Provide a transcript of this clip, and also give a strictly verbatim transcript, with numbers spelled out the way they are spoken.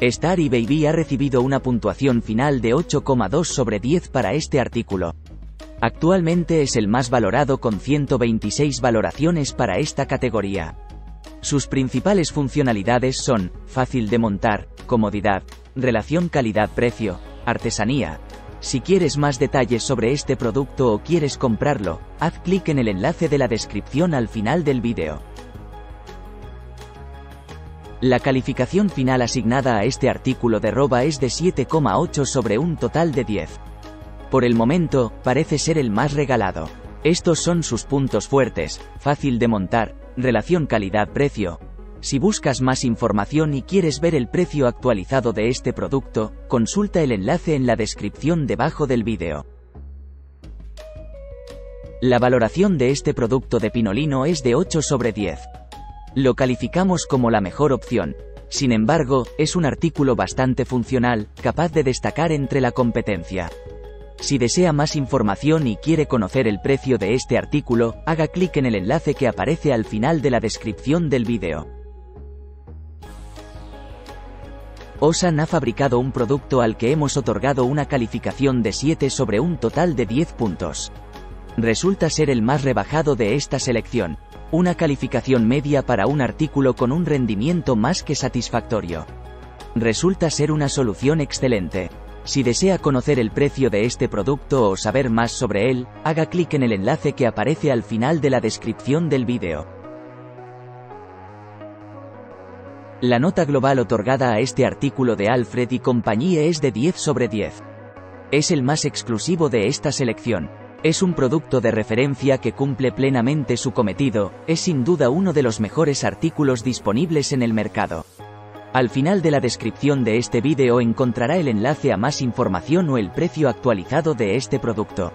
Star Ibaby ha recibido una puntuación final de ocho coma dos sobre diez para este artículo. Actualmente es el más valorado con ciento veintiséis valoraciones para esta categoría. Sus principales funcionalidades son: fácil de montar, comodidad, relación calidad-precio, artesanía. Si quieres más detalles sobre este producto o quieres comprarlo, haz clic en el enlace de la descripción al final del vídeo. La calificación final asignada a este artículo de roba es de siete coma ocho sobre un total de diez. Por el momento, parece ser el más regalado. Estos son sus puntos fuertes: fácil de montar, relación calidad-precio. Si buscas más información y quieres ver el precio actualizado de este producto, consulta el enlace en la descripción debajo del vídeo. La valoración de este producto de Pinolino es de ocho sobre diez. Lo calificamos como la mejor opción. Sin embargo, es un artículo bastante funcional, capaz de destacar entre la competencia. Si desea más información y quiere conocer el precio de este artículo, haga clic en el enlace que aparece al final de la descripción del vídeo. Osann ha fabricado un producto al que hemos otorgado una calificación de siete sobre un total de diez puntos. Resulta ser el más rebajado de esta selección. Una calificación media para un artículo con un rendimiento más que satisfactorio. Resulta ser una solución excelente. Si desea conocer el precio de este producto o saber más sobre él, haga clic en el enlace que aparece al final de la descripción del vídeo. La nota global otorgada a este artículo de Alfred y Compañía es de diez sobre diez. Es el más exclusivo de esta selección. Es un producto de referencia que cumple plenamente su cometido, es sin duda uno de los mejores artículos disponibles en el mercado. Al final de la descripción de este vídeo encontrará el enlace a más información o el precio actualizado de este producto.